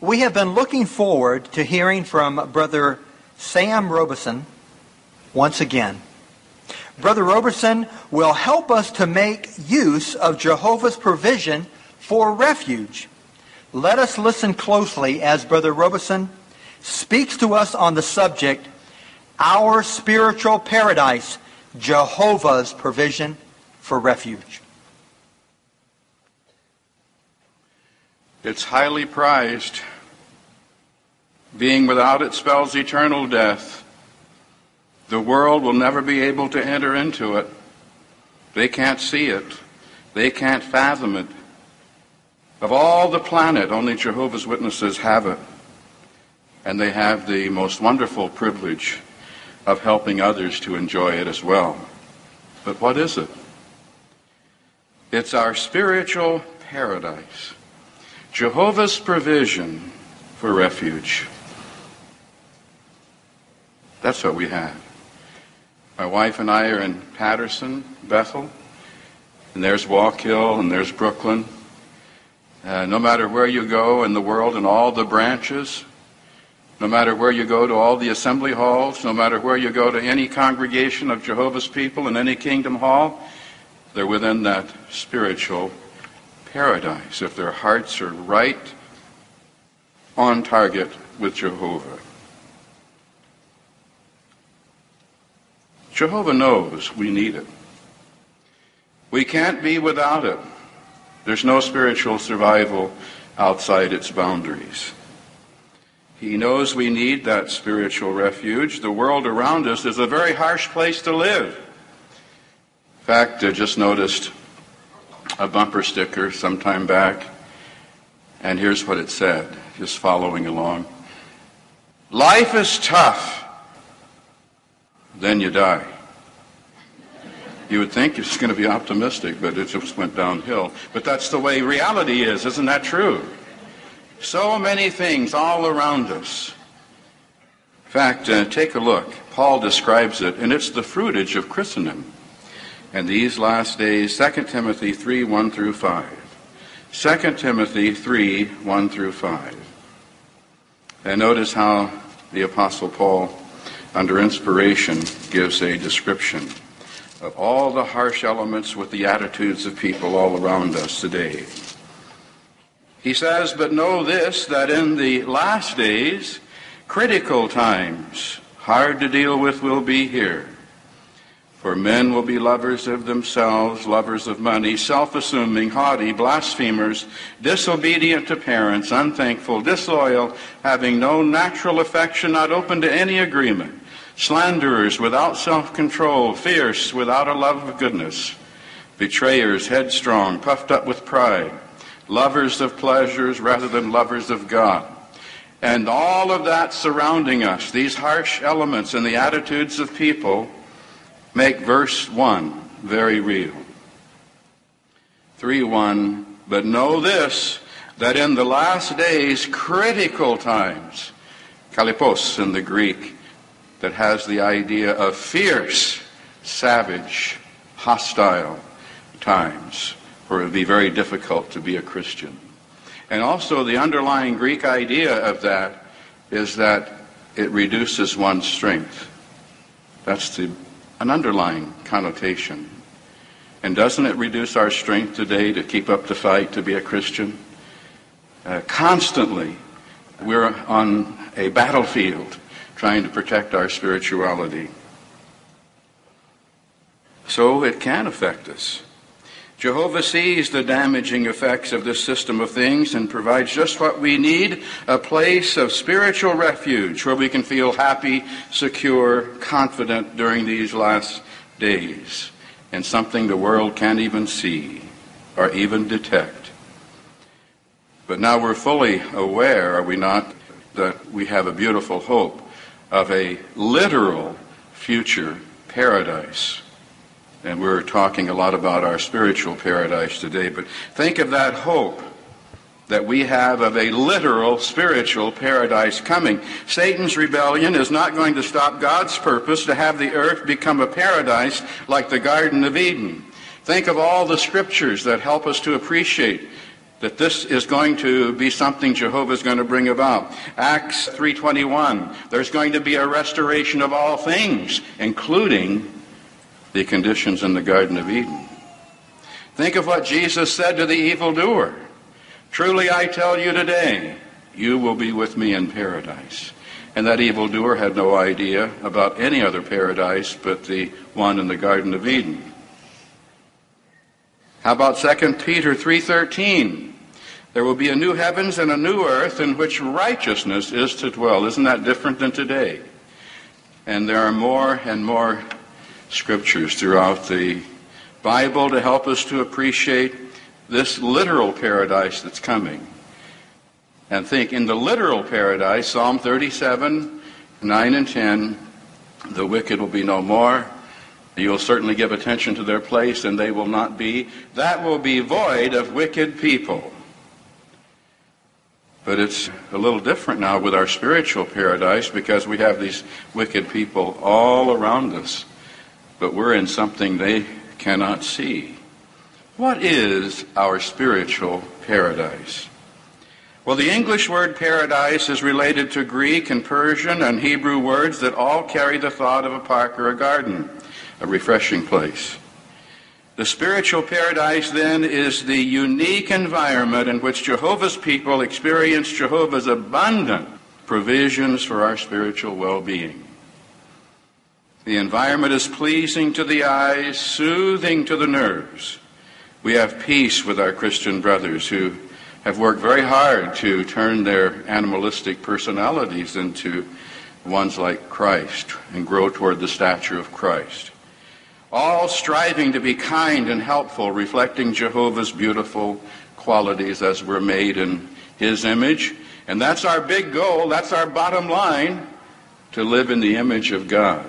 We have been looking forward to hearing from Brother Sam Robeson once again. Brother Robeson will help us to make use of Jehovah's provision for refuge. Let us listen closely as Brother Robeson speaks to us on the subject, Our Spiritual Paradise, Jehovah's Provision for Refuge. It's highly prized. Being without it spells eternal death. The world will never be able to enter into it. They can't see it. They can't fathom it. Of all the planet, only Jehovah's Witnesses have it. And they have the most wonderful privilege of helping others to enjoy it as well. But what is it? It's our spiritual paradise. Jehovah's provision for refuge. That's what we have. My wife and I are in Patterson, Bethel, and there's Wallkill, and there's Brooklyn. No matter where you go in the world and all the branches, no matter where you go to all the assembly halls, no matter where you go to any congregation of Jehovah's people in any Kingdom Hall, they're within that spiritual paradise if their hearts are right on target with Jehovah. Jehovah knows we need it. We can't be without it. There's no spiritual survival outside its boundaries. He knows we need that spiritual refuge. The world around us is a very harsh place to live. In fact, I just noticed a bumper sticker some time back, and here's what it said, just following along. Life is tough. Then you die. You would think it's going to be optimistic, but it just went downhill. But that's the way reality is. Isn't that true? So many things all around us. In fact, take a look. Paul describes it, and it's the fruitage of Christendom. And these last days, 2 Timothy 3, 1 through 5. 2 Timothy 3, 1 through 5. And notice how the Apostle Paul, under inspiration, gives a description of all the harsh elements with the attitudes of people all around us today. He says, but know this, that in the last days, critical times, hard to deal with, will be here. For men will be lovers of themselves, lovers of money, self-assuming, haughty, blasphemers, disobedient to parents, unthankful, disloyal, having no natural affection, not open to any agreement. Slanderers, without self-control, fierce, without a love of goodness, betrayers, headstrong, puffed up with pride, lovers of pleasures rather than lovers of God. And all of that surrounding us, these harsh elements and the attitudes of people, make verse 1 very real. 3:1, but know this, that in the last days critical times, kalipos in the Greek, that has the idea of fierce, savage, hostile times, where it would be very difficult to be a Christian. And also the underlying Greek idea of that is that it reduces one's strength. That's an underlying connotation. And doesn't it reduce our strength today to keep up the fight, to be a Christian? Constantly, we're on a battlefield, trying to protect our spirituality. So it can affect us. Jehovah sees the damaging effects of this system of things and provides just what we need, a place of spiritual refuge where we can feel happy, secure, confident during these last days, and something the world can't even see or even detect. But now we're fully aware, are we not, that we have a beautiful hope of a literal future paradise. And we're talking a lot about our spiritual paradise today, but think of that hope that we have of a literal spiritual paradise coming. Satan's rebellion is not going to stop God's purpose to have the earth become a paradise like the Garden of Eden. Think of all the scriptures that help us to appreciate that this is going to be something Jehovah's going to bring about. Acts 3:21, there's going to be a restoration of all things, including the conditions in the Garden of Eden. Think of what Jesus said to the evildoer. Truly I tell you today, you will be with me in paradise. And that evildoer had no idea about any other paradise but the one in the Garden of Eden. How about 2 Peter 3:13? There will be a new heavens and a new earth in which righteousness is to dwell. Isn't that different than today? And there are more and more scriptures throughout the Bible to help us to appreciate this literal paradise that's coming. And think, in the literal paradise, Psalm 37, 9 and 10, the wicked will be no more. You will certainly give attention to their place, and they will not be. That will be void of wicked people. But it's a little different now with our spiritual paradise, because we have these wicked people all around us. But we're in something they cannot see. What is our spiritual paradise? Well, the English word paradise is related to Greek and Persian and Hebrew words that all carry the thought of a park or a garden, a refreshing place. The spiritual paradise, then, is the unique environment in which Jehovah's people experience Jehovah's abundant provisions for our spiritual well-being. The environment is pleasing to the eyes, soothing to the nerves. We have peace with our Christian brothers who have worked very hard to turn their animalistic personalities into ones like Christ and grow toward the stature of Christ, all striving to be kind and helpful, reflecting Jehovah's beautiful qualities as we're made in His image. And that's our big goal, that's our bottom line, to live in the image of God.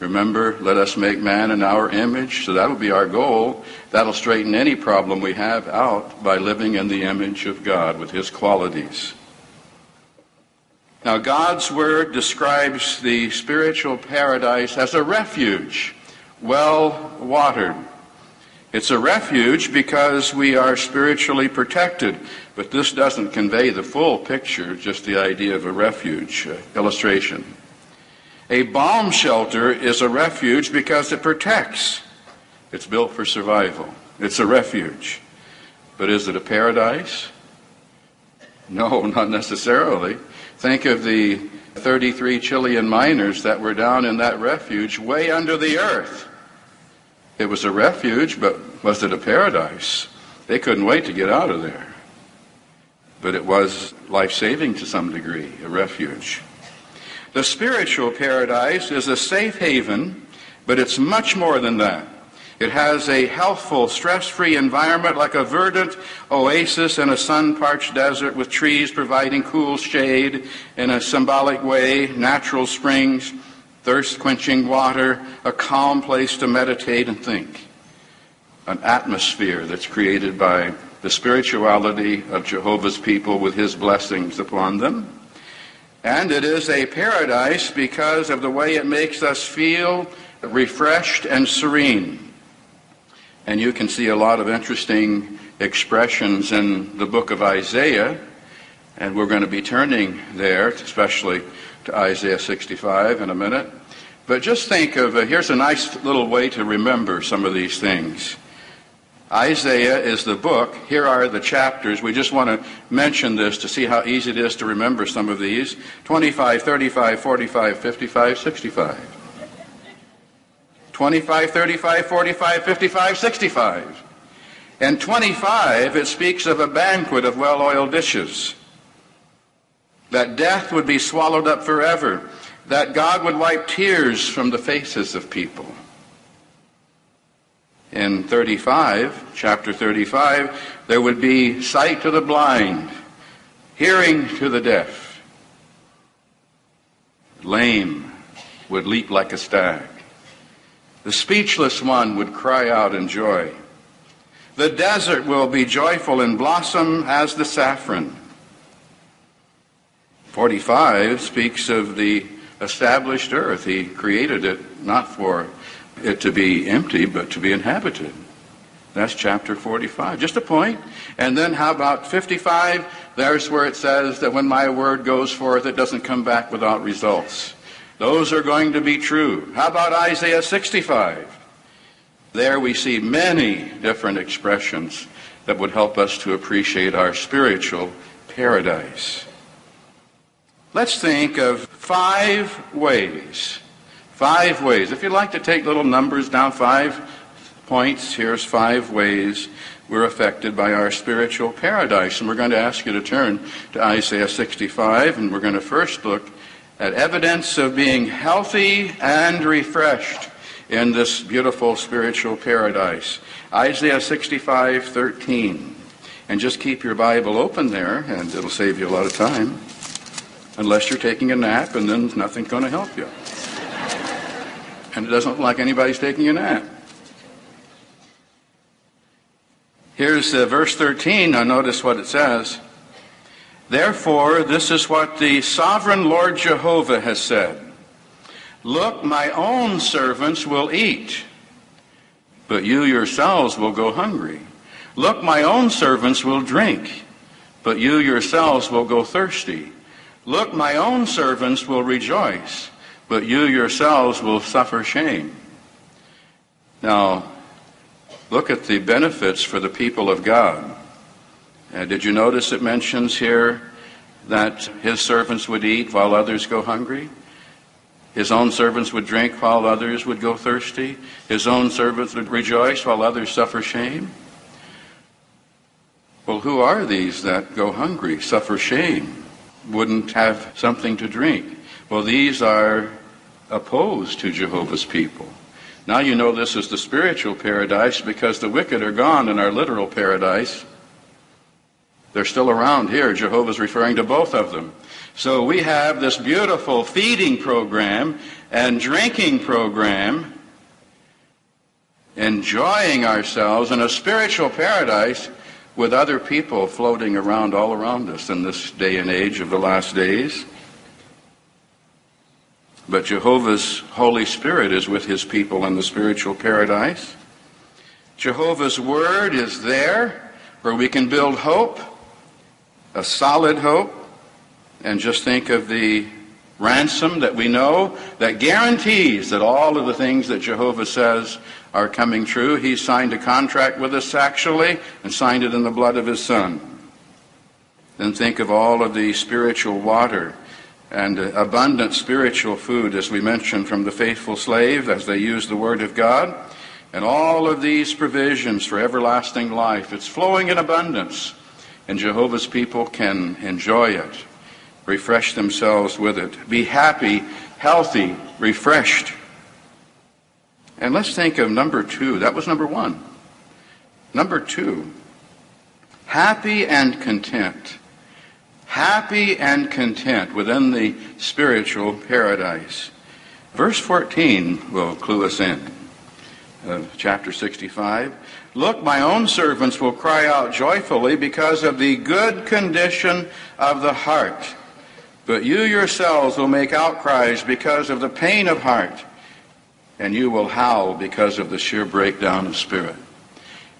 Remember, let us make man in our image. So that'll be our goal. That'll straighten any problem we have out by living in the image of God with His qualities. Now, God's Word describes the spiritual paradise as a refuge, well watered. It's a refuge because we are spiritually protected, but this doesn't convey the full picture, just the idea of a refuge illustration. A bomb shelter is a refuge because it protects. It's built for survival. It's a refuge. But is it a paradise? No, not necessarily. Think of the 33 Chilean miners that were down in that refuge way under the earth. It was a refuge, but was it a paradise? They couldn't wait to get out of there. But it was life-saving to some degree, a refuge. The spiritual paradise is a safe haven, but it's much more than that. It has a healthful, stress-free environment like a verdant oasis in a sun-parched desert with trees providing cool shade in a symbolic way, natural springs, thirst-quenching water, a calm place to meditate and think. An atmosphere that's created by the spirituality of Jehovah's people with His blessings upon them. And it is a paradise because of the way it makes us feel refreshed and serene. And you can see a lot of interesting expressions in the book of Isaiah, and we're going to be turning there, especially to Isaiah 65 in a minute. But just think of, here's a nice little way to remember some of these things. Isaiah is the book. Here are the chapters. We just want to mention this to see how easy it is to remember some of these. 25, 35, 45, 55, 65. 25, 35, 45, 55, 65. And 25, it speaks of a banquet of well-oiled dishes. That death would be swallowed up forever. That God would wipe tears from the faces of people. In 35, chapter 35, there would be sight to the blind, hearing to the deaf. Lame would leap like a stag. The speechless one would cry out in joy. The desert will be joyful and blossom as the saffron. 45 speaks of the established earth. He created it not for it to be empty, but to be inhabited. That's chapter 45. Just a point. And then how about 55? There's where it says that when my word goes forth, it doesn't come back without results. Those are going to be true. How about Isaiah 65? There we see many different expressions that would help us to appreciate our spiritual paradise. Let's think of 5 ways. 5 ways. If you'd like to take little numbers down, 5 points, here's 5 ways we're affected by our spiritual paradise. And we're going to ask you to turn to Isaiah 65, and we're going to first look at evidence of being healthy and refreshed in this beautiful spiritual paradise. Isaiah 65:13. And just keep your Bible open there, and it'll save you a lot of time. Unless you're taking a nap, and then nothing's going to help you. And it doesn't look like anybody's taking a nap. Here's verse 13. Now notice what it says. Therefore, this is what the sovereign Lord Jehovah has said. Look, my own servants will eat, but you yourselves will go hungry. Look, my own servants will drink, but you yourselves will go thirsty. Look, my own servants will rejoice, but you yourselves will suffer shame. Now, look at the benefits for the people of God. Did you notice it mentions here that his servants would eat while others go hungry? His own servants would drink while others would go thirsty. His own servants would rejoice while others suffer shame. Well, who are these that go hungry, suffer shame, wouldn't have something to drink? Well, these are opposed to Jehovah's people. Now you know this is the spiritual paradise because the wicked are gone in our literal paradise. They're still around here. Jehovah's referring to both of them. So we have this beautiful feeding program and drinking program, enjoying ourselves in a spiritual paradise with other people floating around all around us in this day and age of the last days. But Jehovah's Holy Spirit is with his people in the spiritual paradise. Jehovah's Word is there where we can build hope, a solid hope. And just think of the ransom that we know that guarantees that all of the things that Jehovah says are coming true. He signed a contract with us actually and signed it in the blood of his Son. Then think of all of the spiritual water and abundant spiritual food, as we mentioned, from the faithful slave as they use the Word of God. And all of these provisions for everlasting life, it's flowing in abundance, and Jehovah's people can enjoy it, refresh themselves with it, be happy, healthy, refreshed. And let's think of number 2. That was number 1. Number 2, happy and content. Happy and content within the spiritual paradise. Verse 14 will clue us in. Chapter 65. Look, my own servants will cry out joyfully because of the good condition of the heart. But you yourselves will make outcries because of the pain of heart. And you will howl because of the sheer breakdown of spirit.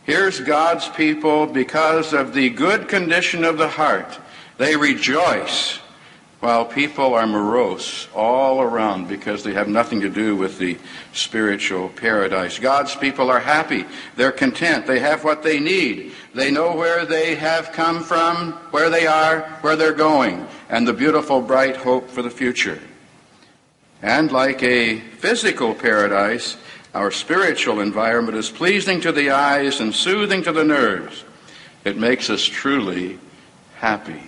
Here's God's people because of the good condition of the heart. They rejoice while people are morose all around because they have nothing to do with the spiritual paradise. God's people are happy. They're content. They have what they need. They know where they have come from, where they are, where they're going, and the beautiful, bright hope for the future. And like a physical paradise, our spiritual environment is pleasing to the eyes and soothing to the nerves. It makes us truly happy.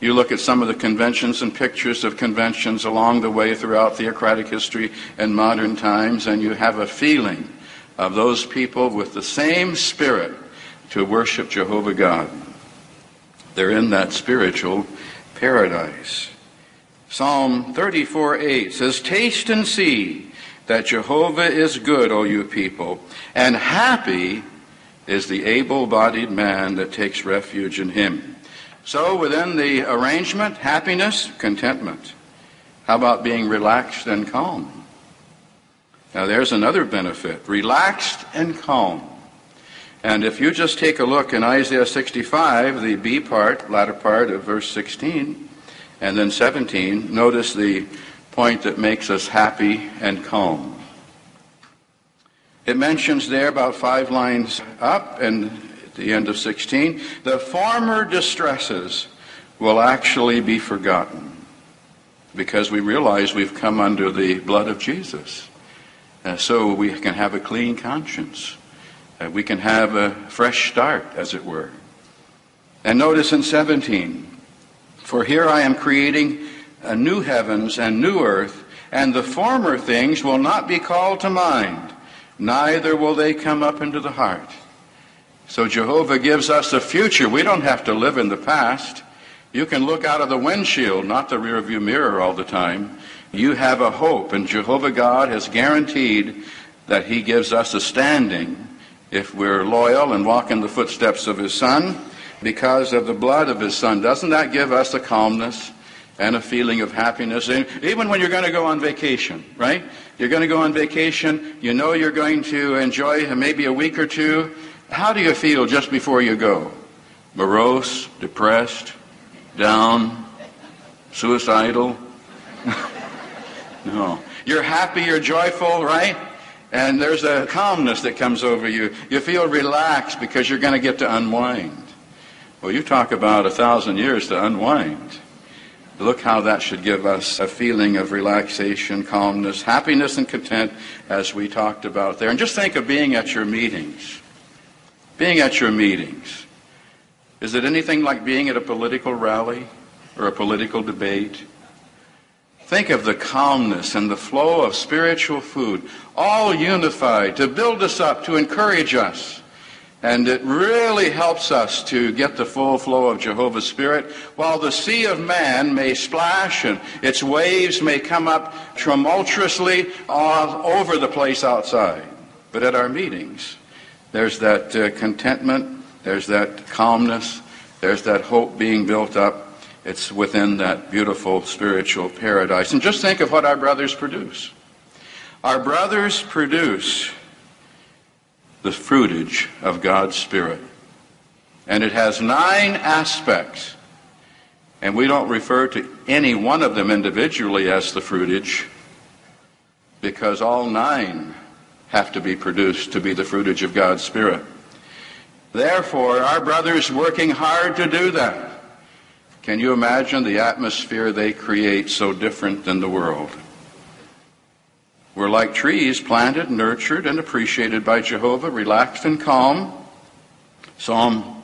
You look at some of the conventions and pictures of conventions along the way throughout theocratic history and modern times, and you have a feeling of those people with the same spirit to worship Jehovah God. They're in that spiritual paradise. Psalm 34:8 says, taste and see that Jehovah is good, O you people, and happy is the able-bodied man that takes refuge in him. So within the arrangement, happiness, contentment. How about being relaxed and calm? Now there's another benefit, relaxed and calm. And if you just take a look in Isaiah 65, the B part, latter part of verse 16, and then 17, notice the point that makes us happy and calm. It mentions there about 5 lines up and at the end of 16, the former distresses will actually be forgotten because we realize we've come under the blood of Jesus. So we can have a clean conscience. We can have a fresh start, as it were. And notice in 17, for here I am creating a new heavens and new earth, and the former things will not be called to mind, neither will they come up into the heart. So Jehovah gives us a future. We don't have to live in the past. You can look out of the windshield, not the rearview mirror all the time. You have a hope, and Jehovah God has guaranteed that he gives us a standing if we're loyal and walk in the footsteps of his Son because of the blood of his Son. Doesn't that give us a calmness and a feeling of happiness? And even when you're going to go on vacation, right? You're going to go on vacation, you know you're going to enjoy maybe a week or two. How do you feel just before you go? Morose, depressed, down, suicidal? No. You're happy, you're joyful, right? And there's a calmness that comes over you. You feel relaxed because you're going to get to unwind. Well, you talk about 1,000 years to unwind. Look how that should give us a feeling of relaxation, calmness, happiness, and content as we talked about there. And just think of being at your meetings. Being at your meetings. Is it anything like being at a political rally or a political debate? Think of the calmness and the flow of spiritual food, all unified to build us up, to encourage us. And it really helps us to get the full flow of Jehovah's Spirit. While the sea of man may splash and its waves may come up tumultuously all over the place outside, but at our meetings, there's that contentment, there's that calmness, there's that hope being built up. It's within that beautiful spiritual paradise. And just think of what our brothers produce. Our brothers produce the fruitage of God's Spirit. And it has 9 aspects. And we don't refer to any one of them individually as the fruitage, because all 9 have to be produced to be the fruitage of God's Spirit. Therefore, our brothers working hard to do that. Can you imagine the atmosphere they create so different than the world? We're like trees planted, nurtured, and appreciated by Jehovah, relaxed and calm. Psalm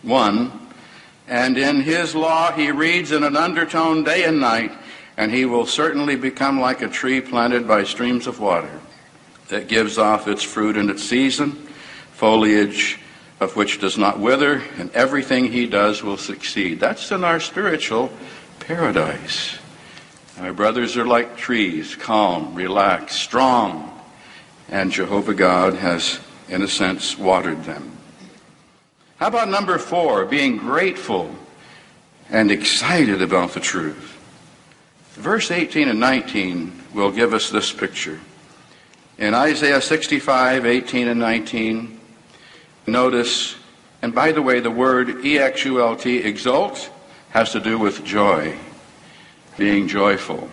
1. And in his law he reads in an undertone day and night, and he will certainly become like a tree planted by streams of water that gives off its fruit in its season, foliage of which does not wither, and everything he does will succeed. That's in our spiritual paradise. Our brothers are like trees, calm, relaxed, strong, and Jehovah God has, in a sense, watered them. How about number 4, being grateful and excited about the truth? Verse 18 and 19 will give us this picture. In Isaiah 65, 18 and 19, notice, and by the way, the word E-X-U-L-T, exult, has to do with joy, being joyful.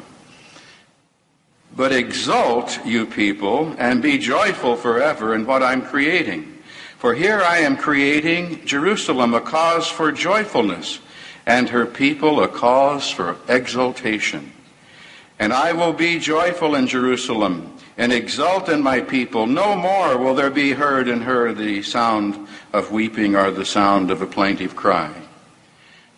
But exult, you people, and be joyful forever in what I'm creating. For here I am creating Jerusalem a cause for joyfulness, and her people a cause for exultation. And I will be joyful in Jerusalem, and exult in my people. No more will there be heard in her the sound of weeping or the sound of a plaintive cry.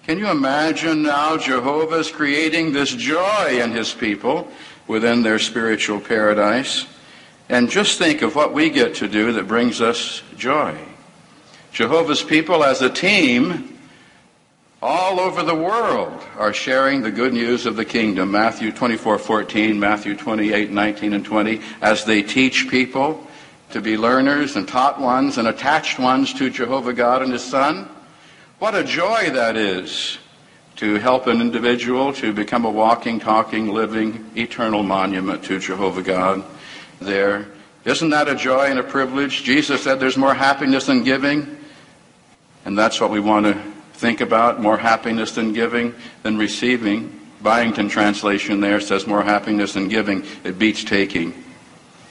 Can you imagine now Jehovah's creating this joy in his people within their spiritual paradise? And just think of what we get to do that brings us joy. Jehovah's people as a team all over the world are sharing the good news of the kingdom. Matthew 24:14, Matthew 28:19 and 20, as they teach people to be learners and taught ones and attached ones to Jehovah God and his Son. What a joy that is to help an individual to become a walking, talking, living, eternal monument to Jehovah God there Isn't that a joy and a privilege? Jesus said there's more happiness than giving, and that's what we want to think about, more happiness than giving than receiving. Byington translation there says more happiness than giving. It beats taking.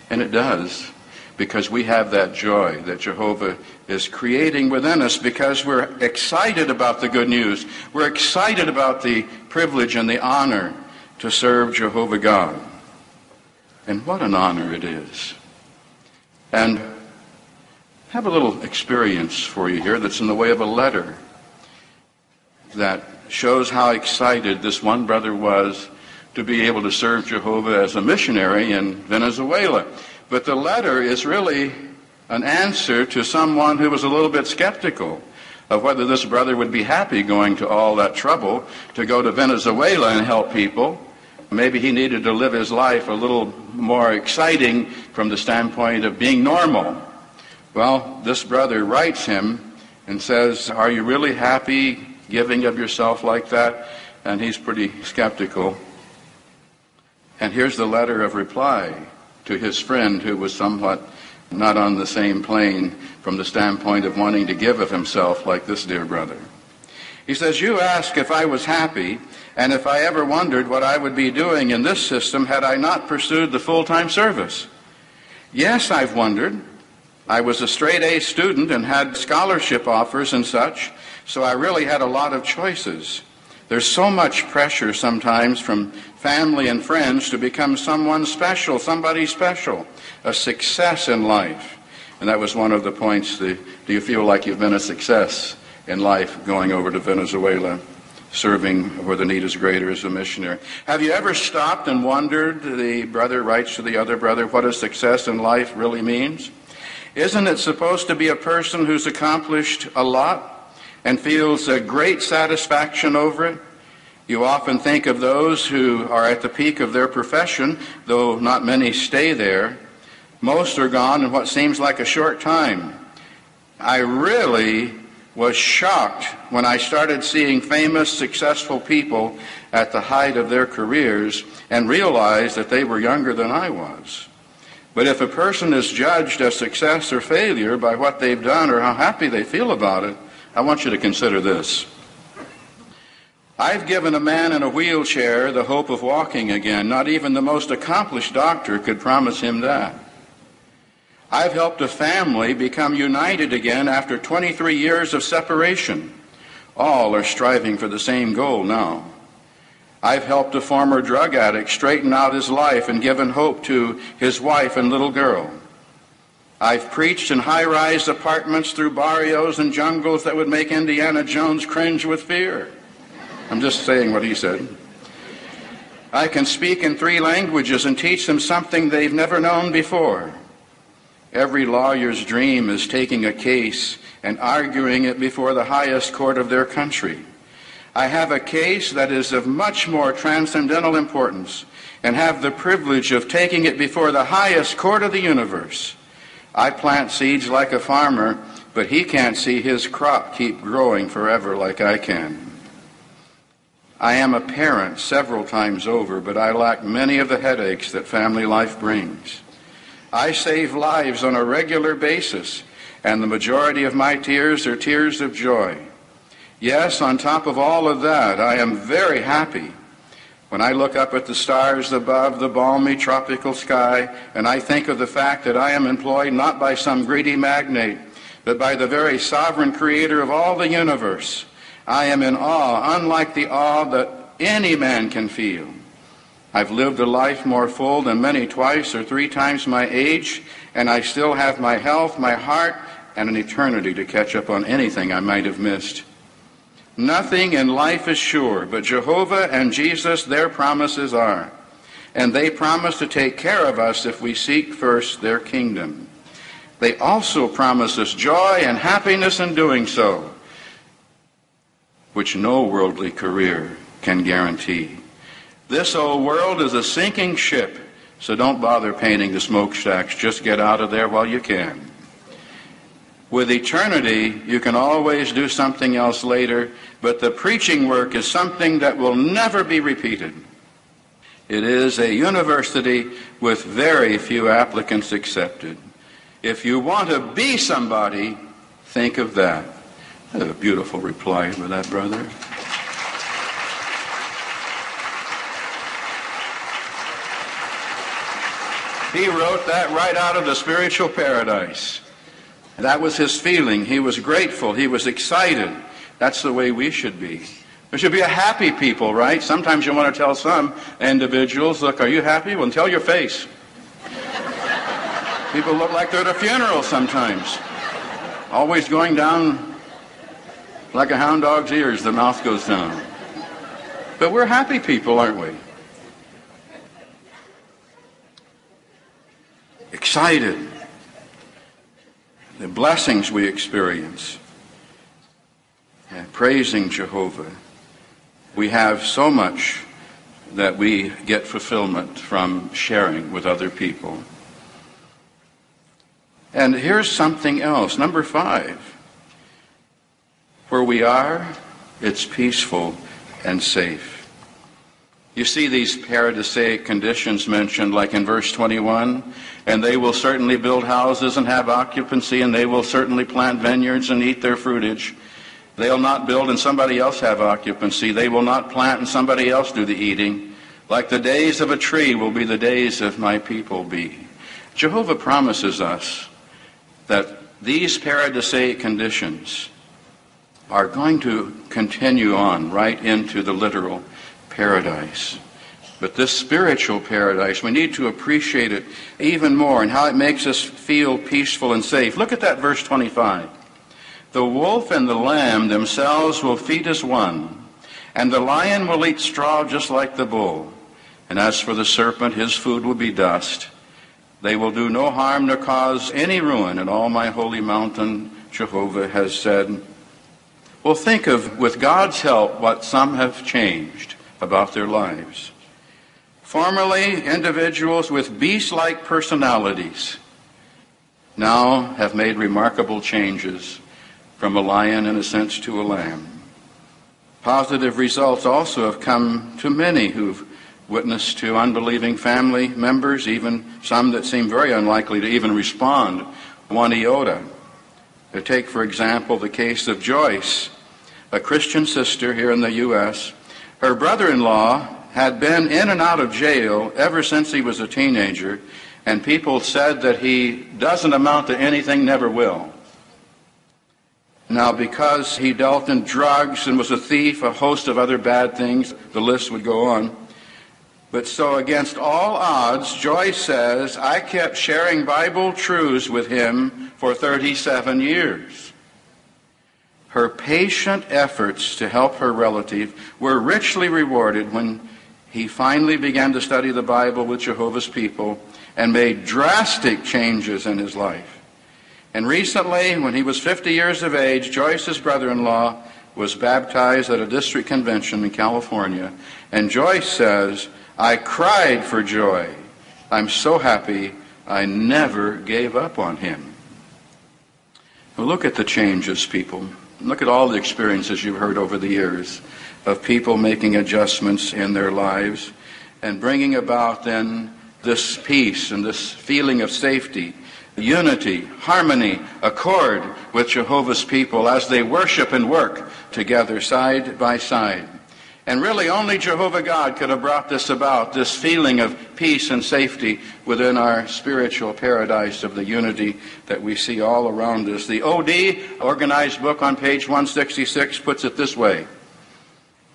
And it does, because we have that joy that Jehovah is creating within us because we're excited about the good news. We're excited about the privilege and the honor to serve Jehovah God. And what an honor it is. And I have a little experience for you here that's in the way of a letter that shows how excited this one brother was to be able to serve Jehovah as a missionary in Venezuela. But the letter is really an answer to someone who was a little bit skeptical of whether this brother would be happy going to all that trouble to go to Venezuela and help people. Maybe he needed to live his life a little more exciting from the standpoint of being normal. Well, this brother writes him and says, "Are you really happy giving of yourself like that?" And he's pretty skeptical. And here's the letter of reply to his friend who was somewhat not on the same plane from the standpoint of wanting to give of himself like this dear brother. He says, "You ask if I was happy and if I ever wondered what I would be doing in this system had I not pursued the full-time service. Yes, I've wondered. I was a straight-A student and had scholarship offers and such, so I really had a lot of choices. There's so much pressure sometimes from family and friends to become someone special, somebody special, a success in life." And that was one of the points, do you feel like you've been a success in life going over to Venezuela, serving where the need is greater as a missionary? "Have you ever stopped and wondered," the brother writes to the other brother, "what a success in life really means? Isn't it supposed to be a person who's accomplished a lot and feels a great satisfaction over it? You often think of those who are at the peak of their profession, though not many stay there. Most are gone in what seems like a short time. I really was shocked when I started seeing famous, successful people at the height of their careers and realized that they were younger than I was. But if a person is judged as success or failure by what they've done or how happy they feel about it, I want you to consider this. I've given a man in a wheelchair the hope of walking again. Not even the most accomplished doctor could promise him that. I've helped a family become united again after 23 years of separation. All are striving for the same goal now. I've helped a former drug addict straighten out his life and given hope to his wife and little girl. I've preached in high-rise apartments through barrios and jungles that would make Indiana Jones cringe with fear." I'm just saying what he said. "I can speak in 3 languages and teach them something they've never known before. Every lawyer's dream is taking a case and arguing it before the highest court of their country. I have a case that is of much more transcendental importance and have the privilege of taking it before the highest court of the universe. I plant seeds like a farmer, but he can't see his crop keep growing forever like I can. I am a parent several times over, but I lack many of the headaches that family life brings. I save lives on a regular basis, and the majority of my tears are tears of joy. Yes, on top of all of that, I am very happy. When I look up at the stars above the balmy tropical sky, and I think of the fact that I am employed not by some greedy magnate, but by the very sovereign creator of all the universe, I am in awe, unlike the awe that any man can feel. I've lived a life more full than many twice or 3 times my age, and I still have my health, my heart, and an eternity to catch up on anything I might have missed. Nothing in life is sure, but Jehovah and Jesus, their promises are. And they promise to take care of us if we seek first their kingdom. They also promise us joy and happiness in doing so, which no worldly career can guarantee. This old world is a sinking ship, so don't bother painting the smokestacks. Just get out of there while you can. With eternity, you can always do something else later, but the preaching work is something that will never be repeated. It is a university with very few applicants accepted. If you want to be somebody, think of that. That's a beautiful reply for that, brother. He wrote that right out of the spiritual paradise. That was his feeling. He was grateful. He was excited. That's the way we should be. We should be a happy people, right? Sometimes you want to tell some individuals, look, are you happy? Well, tell your face. People look like they're at a funeral sometimes. Always going down like a hound dog's ears, the mouth goes down. But we're happy people, aren't we? Excited. The blessings we experience. And praising Jehovah. We have so much that we get fulfillment from sharing with other people. And here's something else, number 5. Where we are, it's peaceful and safe. You see these paradisaic conditions mentioned, like in verse 21, and they will certainly build houses and have occupancy, and they will certainly plant vineyards and eat their fruitage. They'll not build and somebody else have occupancy. They will not plant and somebody else do the eating. Like the days of a tree will be the days of my people be. Jehovah promises us that these paradisaic conditions are going to continue on right into the literal paradise. But this spiritual paradise, we need to appreciate it even more and how it makes us feel peaceful and safe. Look at that verse 25. The wolf and the lamb themselves will feed as one, and the lion will eat straw just like the bull. And as for the serpent, his food will be dust. They will do no harm nor cause any ruin in all my holy mountain, Jehovah has said. Well, think of, with God's help, what some have changed about their lives. Formerly, individuals with beast-like personalities now have made remarkable changes from a lion, in a sense, to a lamb. Positive results also have come to many who've witnessed to unbelieving family members, even some that seem very unlikely to even respond one iota. I take, for example, the case of Joyce, a Christian sister here in the U.S. Her brother-in-law had been in and out of jail ever since he was a teenager, and people said that he doesn't amount to anything, never will. Now, because he dealt in drugs and was a thief, a host of other bad things, the list would go on. But so against all odds, Joyce says, I kept sharing Bible truths with him for 37 years. Her patient efforts to help her relative were richly rewarded when he finally began to study the Bible with Jehovah's people and made drastic changes in his life. And recently, when he was 50 years of age, Joyce's brother-in-law was baptized at a district convention in California. And Joyce says, I cried for joy. I'm so happy I never gave up on him. Well, look at the changes, people. Look at all the experiences you've heard over the years of people making adjustments in their lives and bringing about then this peace and this feeling of safety, unity, harmony, accord with Jehovah's people as they worship and work together side by side. And really only Jehovah God could have brought this about, this feeling of peace and safety within our spiritual paradise of the unity that we see all around us. The OD, organized book on page 166, puts it this way.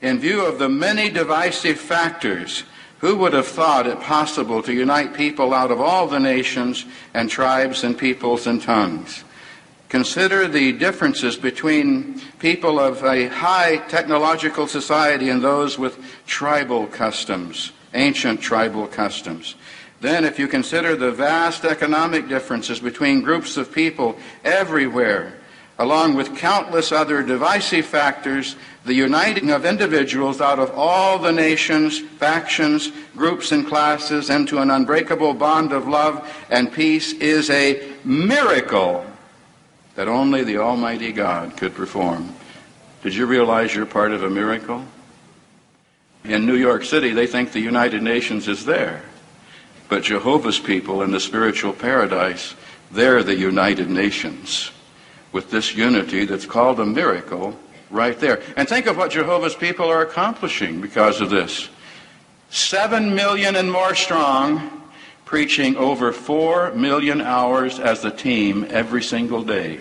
In view of the many divisive factors, who would have thought it possible to unite people out of all the nations and tribes and peoples and tongues? Consider the differences between people of a high technological society and those with tribal customs, ancient tribal customs. Then, if you consider the vast economic differences between groups of people everywhere, along with countless other divisive factors, the uniting of individuals out of all the nations, factions, groups, and classes into an unbreakable bond of love and peace is a miracle that only the Almighty God could perform. Did you realize you're part of a miracle? In New York City, they think the United Nations is there. But Jehovah's people in the spiritual paradise, they're the United Nations, with this unity that's called a miracle right there. And think of what Jehovah's people are accomplishing because of this. 7 million and more strong, preaching over 4 million hours as a team every single day.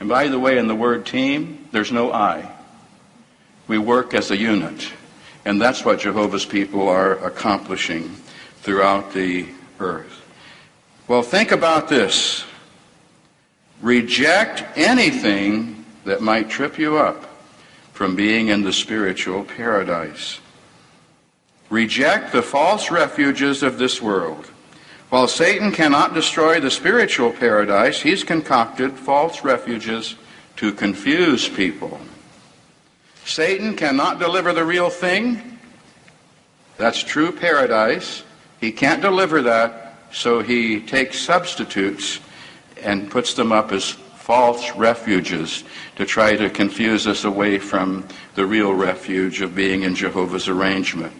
And by the way, in the word team, there's no I. We work as a unit. And that's what Jehovah's people are accomplishing throughout the earth. Well, think about this. Reject anything that might trip you up from being in the spiritual paradise. Reject the false refuges of this world. While Satan cannot destroy the spiritual paradise, he's concocted false refuges to confuse people. Satan cannot deliver the real thing. That's true paradise. He can't deliver that, so he takes substitutes and puts them up as false refuges to try to confuse us away from the real refuge of being in Jehovah's arrangement.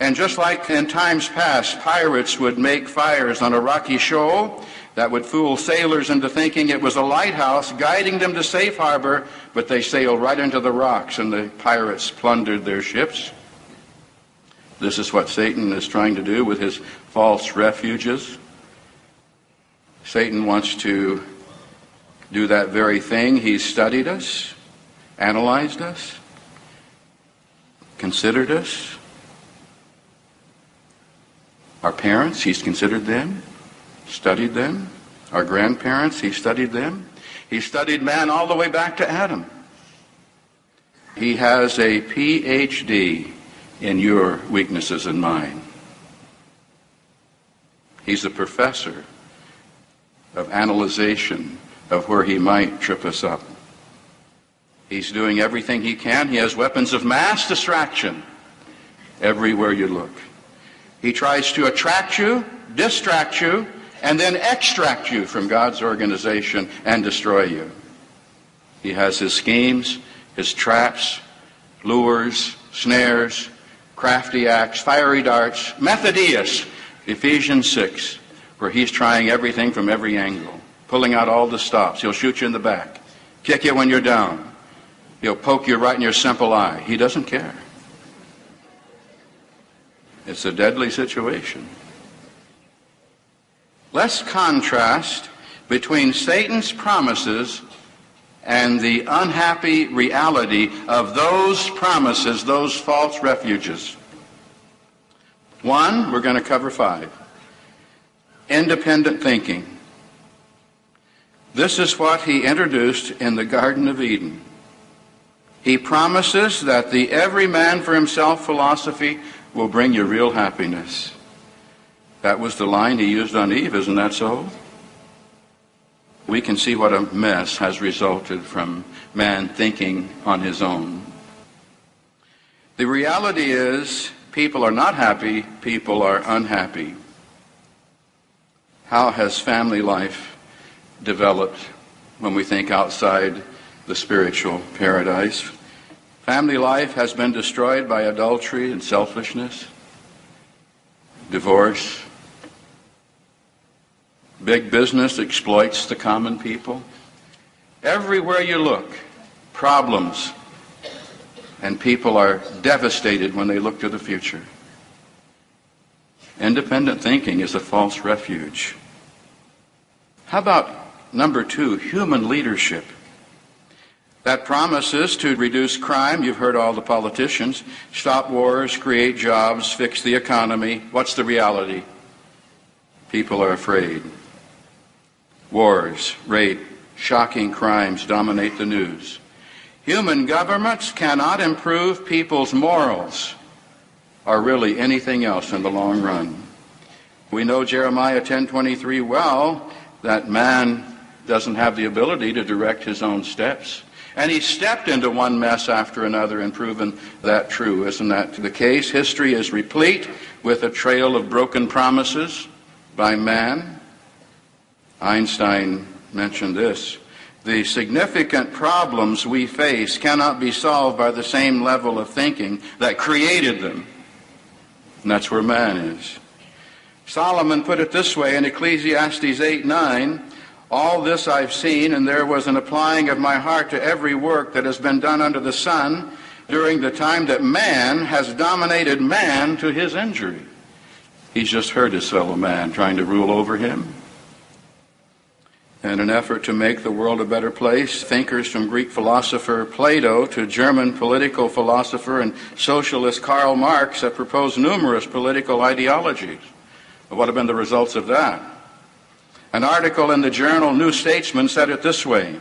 And just like in times past, pirates would make fires on a rocky shoal that would fool sailors into thinking it was a lighthouse guiding them to safe harbor, but they sailed right into the rocks and the pirates plundered their ships. This is what Satan is trying to do with his false refuges. Satan wants to do that very thing. He's studied us, analyzed us, considered us. Our parents, he's considered them, studied them. Our grandparents, he studied them. He studied man all the way back to Adam. He has a PhD in your weaknesses and mine. He's a professor of analyzation of where he might trip us up. He's doing everything he can. He has weapons of mass distraction everywhere you look. He tries to attract you, distract you, and then extract you from God's organization and destroy you. He has his schemes, his traps, lures, snares, crafty acts, fiery darts, Methodius, Ephesians 6, where he's trying everything from every angle, pulling out all the stops. He'll shoot you in the back, kick you when you're down. He'll poke you right in your simple eye. He doesn't care. It's a deadly situation. Let's contrast between Satan's promises and the unhappy reality of those promises, those false refuges. One, we're going to cover 5. Independent thinking. This is what he introduced in the Garden of Eden. He promises that the every man for himself philosophy will bring you real happiness. That was the line he used on Eve, isn't that so? We can see what a mess has resulted from man thinking on his own. The reality is, people are not happy, people are unhappy. How has family life developed when we think outside the spiritual paradise? Family life has been destroyed by adultery and selfishness, divorce. Big business exploits the common people. Everywhere you look, problems. And people are devastated when they look to the future. Independent thinking is a false refuge. How about number 2, human leadership? That promises to reduce crime. You've heard all the politicians. Stop wars, create jobs, fix the economy. What's the reality? People are afraid. Wars, rape, shocking crimes dominate the news. Human governments cannot improve people's morals or really anything else in the long run. We know Jeremiah 10:23 well, that man doesn't have the ability to direct his own steps. And he stepped into one mess after another and proven that true. Isn't that the case? History is replete with a trail of broken promises by man. Einstein mentioned this. The significant problems we face cannot be solved by the same level of thinking that created them. And that's where man is. Solomon put it this way in Ecclesiastes 8:9, "All this I've seen, and there was an applying of my heart to every work that has been done under the sun during the time that man has dominated man to his injury." He's just heard his fellow man trying to rule over him. In an effort to make the world a better place, thinkers from Greek philosopher Plato to German political philosopher and socialist Karl Marx have proposed numerous political ideologies. But what have been the results of that? An article in the journal New Statesman said it this way,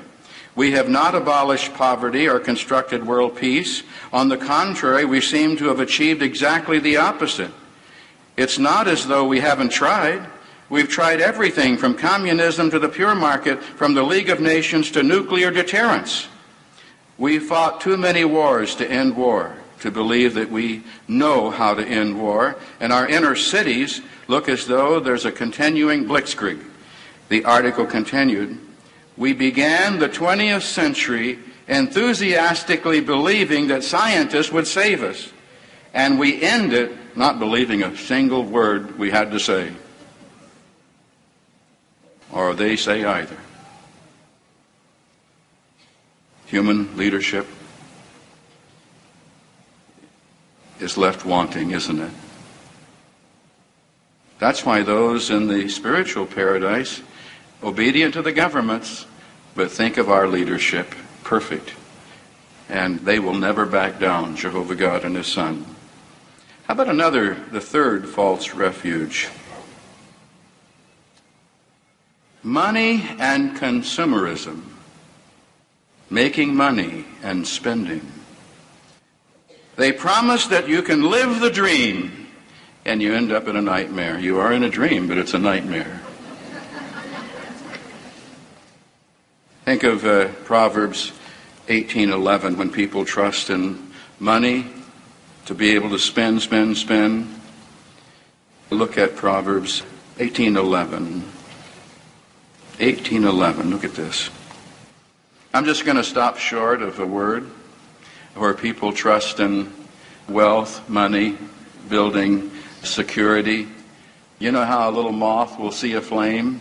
"We have not abolished poverty or constructed world peace. On the contrary, we seem to have achieved exactly the opposite. It's not as though we haven't tried. We've tried everything from communism to the pure market, from the League of Nations to nuclear deterrence. We fought too many wars to end war, to believe that we know how to end war, and our inner cities look as though there's a continuing blitzkrieg." The article continued, "We began the 20th century enthusiastically believing that scientists would save us, and we end it not believing a single word we had to say." Or they say either. Human leadership is left wanting, isn't it? That's why those in the spiritual paradise, obedient to the governments, but think of our leadership perfect. And they will never back down, Jehovah God and His Son. How about the third false refuge? Money and consumerism, making money and spending. They promise that you can live the dream, and you end up in a nightmare. You are in a dream, but it's a nightmare. Think of Proverbs 18:11, when people trust in money to be able to spend. Look at Proverbs 18:11. 18:11, look at this. I'm just going to stop short of a word where people trust in wealth, money, building, security. You know how a little moth will see a flame,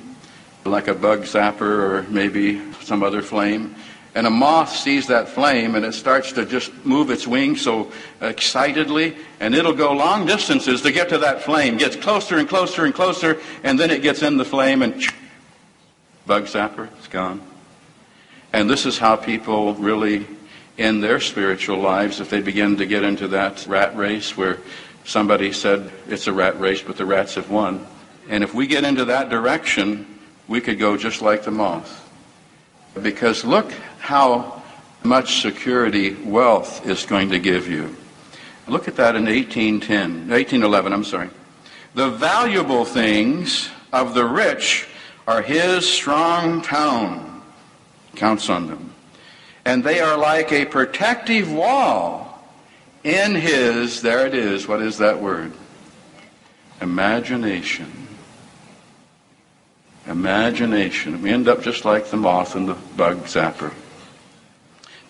like a bug zapper or maybe some other flame, and a moth sees that flame and it starts to just move its wings so excitedly, and it'll go long distances to get to that flame. Gets closer and closer and closer, and then it gets in the flame and bug zapper, it's gone. And this is how people really end their spiritual lives if they begin to get into that rat race where somebody said it's a rat race, but the rats have won. And if we get into that direction, we could go just like the moth. Because look how much security wealth is going to give you. Look at that in 1811, I'm sorry. "The valuable things of the rich are his strong town," counts on them, "and they are like a protective wall in his," there it is, what is that word? Imagination. Imagination. We end up just like the moth and the bug zapper,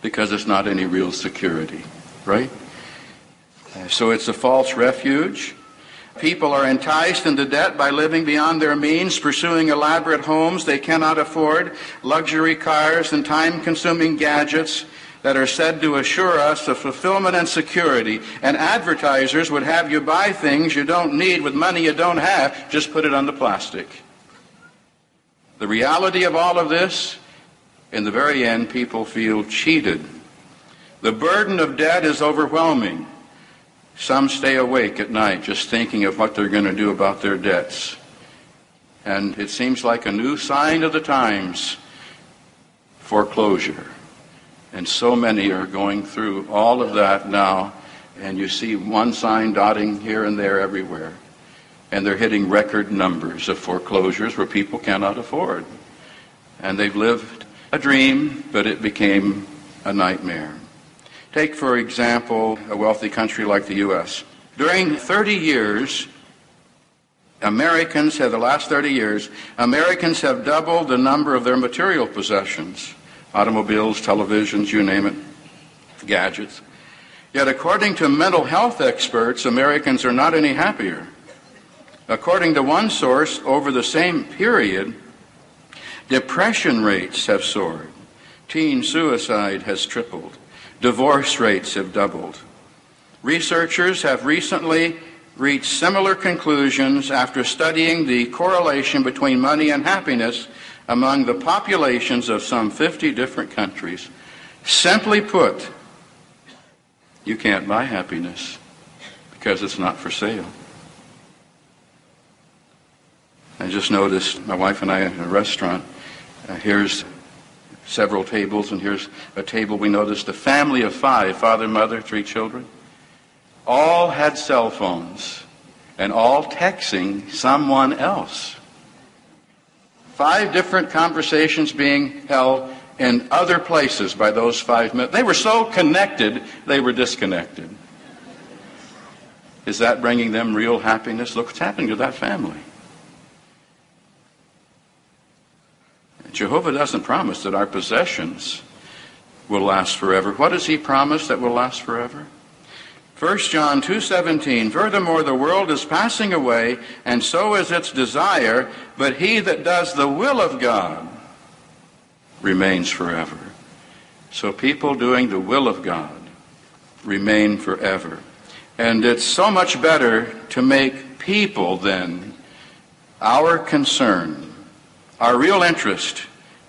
because it's not any real security, right? So it's a false refuge. People are enticed into debt by living beyond their means, pursuing elaborate homes they cannot afford, luxury cars, and time-consuming gadgets that are said to assure us of fulfillment and security. And advertisers would have you buy things you don't need with money you don't have. Just put it on the plastic. The reality of all of this, in the very end, people feel cheated. The burden of debt is overwhelming. Some stay awake at night just thinking of what they're going to do about their debts. And it seems like a new sign of the times, foreclosure. And so many are going through all of that now, and you see one sign dotting here and there everywhere. And they're hitting record numbers of foreclosures where people cannot afford. And they've lived a dream, but it became a nightmare. Take, for example, a wealthy country like the U.S. During 30 years, Americans have doubled the number of their material possessions. automobiles, televisions, you name it, gadgets. Yet according to mental health experts, Americans are not any happier. According to one source, over the same period, depression rates have soared. Teen suicide has tripled. Divorce rates have doubled. Researchers have recently reached similar conclusions after studying the correlation between money and happiness among the populations of some 50 different countries. Simply put, you can't buy happiness because it's not for sale. I just noticed, my wife and I in a restaurant, here's several tables, and here's a table we noticed, a family of five, father, mother, three children, all had cell phones and all texting someone else. 5 different conversations being held in other places by those 5 minutes. They were so connected, they were disconnected. Is that bringing them real happiness? Look what's happening to that family. Jehovah doesn't promise that our possessions will last forever. What does he promise that will last forever? 1 John 2:17, furthermore, the world is passing away, and so is its desire, but he that does the will of God remains forever. So people doing the will of God remain forever. And it's so much better to make people than our concern, our real interest,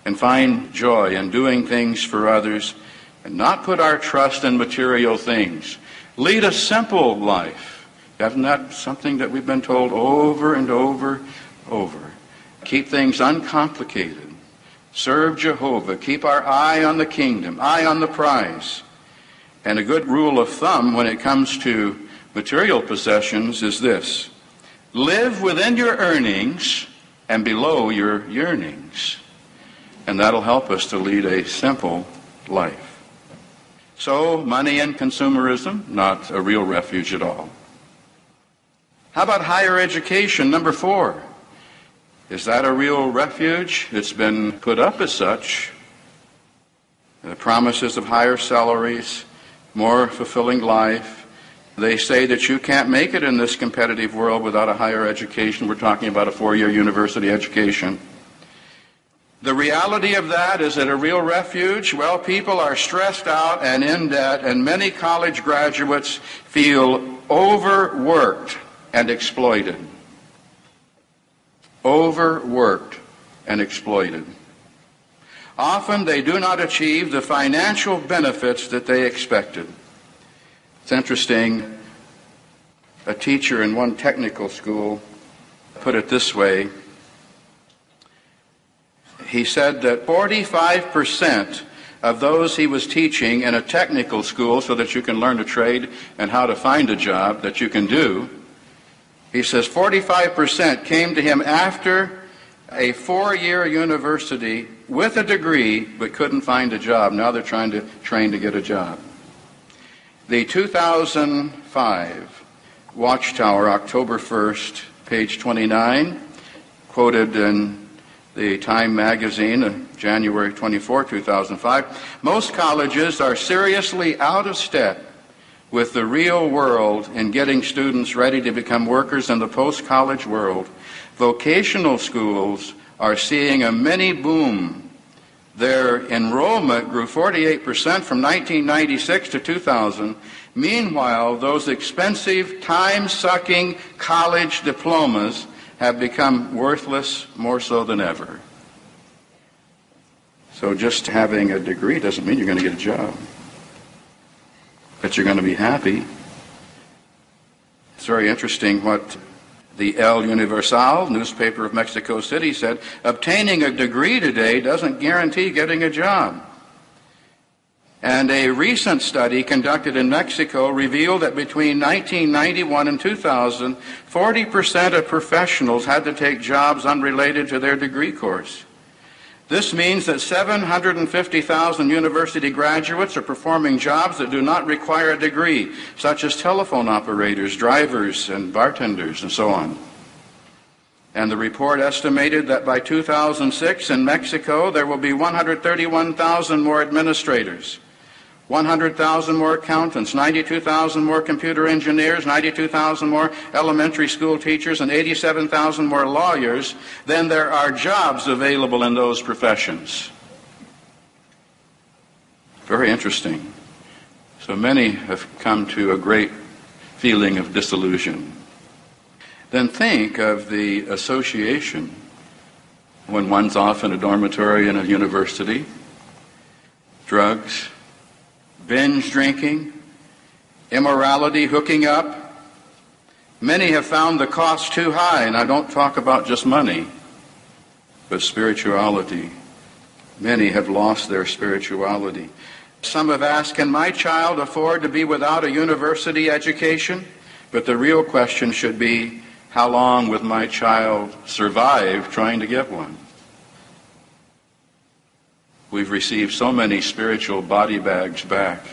and find joy in doing things for others and not put our trust in material things. Lead a simple life. Isn't that something that we've been told over and over? Keep things uncomplicated. Serve Jehovah. Keep our eye on the kingdom, eye on the prize. And a good rule of thumb when it comes to material possessions is this: live within your earnings and below your yearnings. And that'll help us to lead a simple life. So, money and consumerism, not a real refuge at all. How about higher education, number 4? Is that a real refuge? It's been put up as such. The promises of higher salaries, more fulfilling life. They say that you can't make it in this competitive world without a higher education. We're talking about a 4-year university education. The reality of that is that a real refuge, well, people are stressed out and in debt, and many college graduates feel overworked and exploited. Overworked and exploited. Often they do not achieve the financial benefits that they expected. It's interesting, a teacher in one technical school put it this way. He said that 45% of those he was teaching in a technical school, so that you can learn a trade and how to find a job that you can do, he says 45% came to him after a 4-year university with a degree but couldn't find a job. Now they're trying to train to get a job. The 2005 Watchtower, October 1st, page 29, quoted in the Time magazine, January 24, 2005, most colleges are seriously out of step with the real world in getting students ready to become workers in the post-college world. Vocational schools are seeing a mini-boom. Their enrollment grew 48% from 1996 to 2000. Meanwhile, those expensive, time-sucking college diplomas have become worthless more so than ever. So just having a degree doesn't mean you're going to get a job, but you're going to be happy. It's very interesting what the El Universal, newspaper of Mexico City, said, obtaining a degree today doesn't guarantee getting a job. And a recent study conducted in Mexico revealed that between 1991 and 2000, 40% of professionals had to take jobs unrelated to their degree course. This means that 750,000 university graduates are performing jobs that do not require a degree, such as telephone operators, drivers, and bartenders, and so on. And the report estimated that by 2006 in Mexico, there will be 131,000 more administrators, 100,000 more accountants, 92,000 more computer engineers, 92,000 more elementary school teachers, and 87,000 more lawyers than there are jobs available in those professions. Very interesting. So many have come to a great feeling of disillusion. Then think of the association when one's off in a dormitory in a university, drugs, binge drinking, immorality, hooking up. Many have found the cost too high, and I don't talk about just money, but spirituality. Many have lost their spirituality. Some have asked, can my child afford to be without a university education? But the real question should be, how long will my child survive trying to get one? We've received so many spiritual body bags back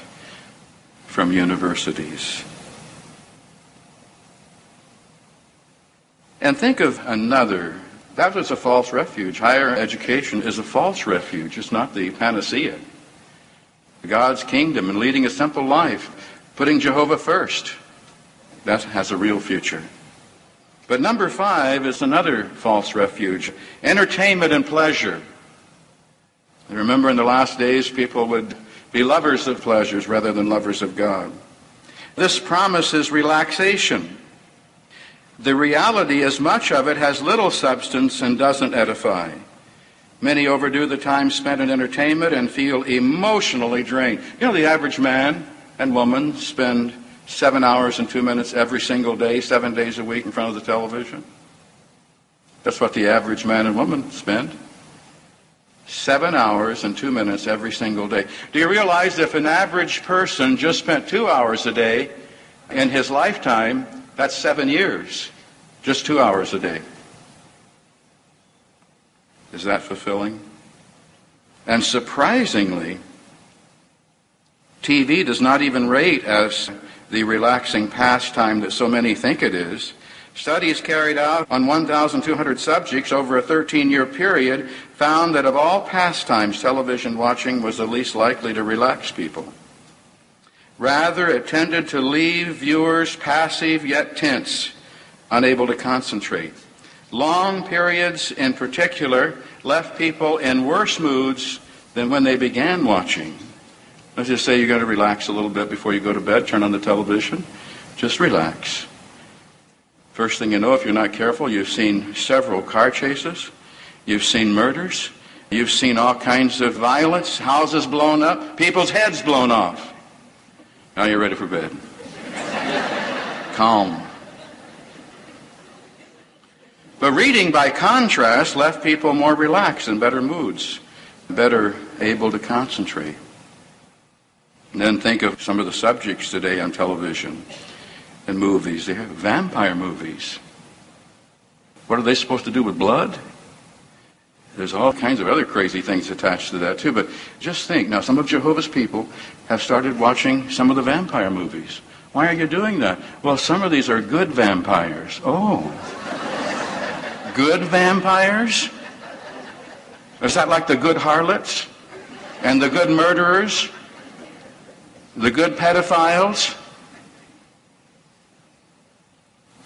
from universities. And think of another. That was a false refuge. Higher education is a false refuge. It's not the panacea. God's kingdom and leading a simple life, putting Jehovah first, that has a real future. But number 5 is another false refuge, entertainment and pleasure. I remember in the last days people would be lovers of pleasures rather than lovers of God. This promises relaxation. The reality is much of it has little substance and doesn't edify. Many overdo the time spent in entertainment and feel emotionally drained. You know, the average man and woman spend 7 hours and 2 minutes every single day, 7 days a week in front of the television. That's what the average man and woman spend. 7 hours and 2 minutes every single day. Do you realize if an average person just spent 2 hours a day in his lifetime, that's 7 years, just 2 hours a day. Is that fulfilling? And surprisingly, TV does not even rate as the relaxing pastime that so many think it is. Studies carried out on 1,200 subjects over a 13-year period found that of all pastimes, television watching was the least likely to relax people. Rather, it tended to leave viewers passive yet tense, unable to concentrate. Long periods, in particular, left people in worse moods than when they began watching. Let's just say you're going to relax a little bit before you go to bed, turn on the television, just relax. First thing you know, if you're not careful, you've seen several car chases, you've seen murders, you've seen all kinds of violence, houses blown up, people's heads blown off. Now you're ready for bed. Calm. But reading, by contrast, left people more relaxed and better moods, better able to concentrate. And then think of some of the subjects today on television and movies. They have vampire movies. What are they supposed to do with blood? There's all kinds of other crazy things attached to that too, but just think. Now, some of Jehovah's people have started watching some of the vampire movies. Why are you doing that? Well, some of these are good vampires. Oh. Good vampires? Is that like the good harlots? And the good murderers? The good pedophiles?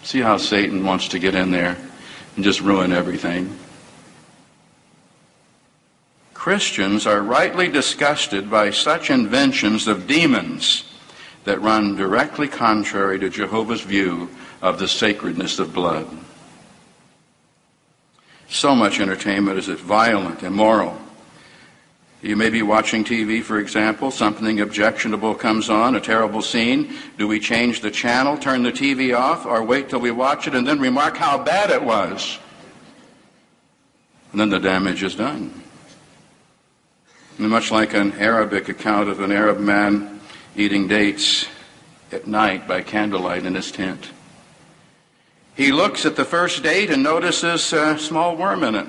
See how Satan wants to get in there and just ruin everything. Christians are rightly disgusted by such inventions of demons that run directly contrary to Jehovah's view of the sacredness of blood. So much entertainment is violent, immoral. You may be watching TV, for example. Something objectionable comes on, a terrible scene. Do we change the channel, turn the TV off, or wait till we watch it and then remark how bad it was? And then the damage is done. And much like an Arabic account of an Arab man eating dates at night by candlelight in his tent. He looks at the first date and notices a small worm in it.